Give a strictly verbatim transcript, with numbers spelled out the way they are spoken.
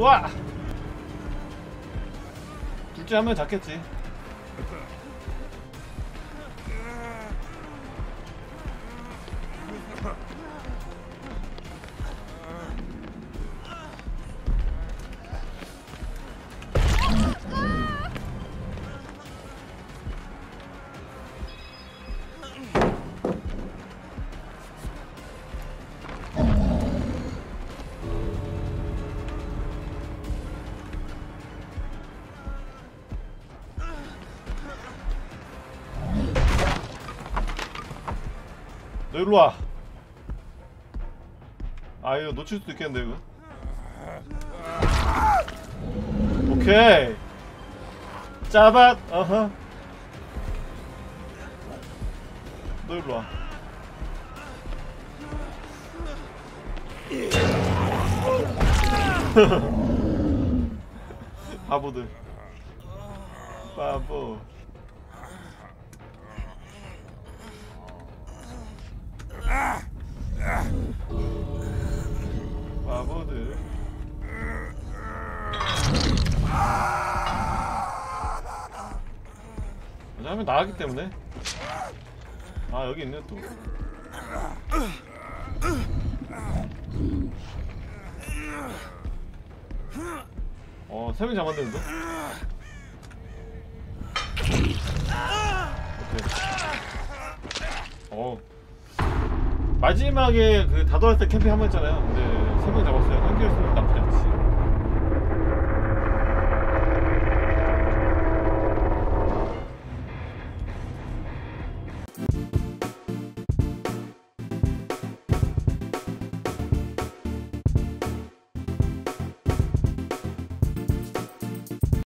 우와! 둘째 한 명 잡겠지. 일로와. 아 이거 놓칠 수도 있겠는데 이거. 오케이 짜밭. 어허 너 일로와. 바보들 바보. 바보들. 왜냐면 나가기 때문에. 아 여기 있네 또. 어 세 명 잡았는데. 오케이. 어. 마지막에 그 다돌았을 때 캠핑 한번 했잖아요. 근데 세 명 잡았어요. 한 개였으면 나쁘지 않아요.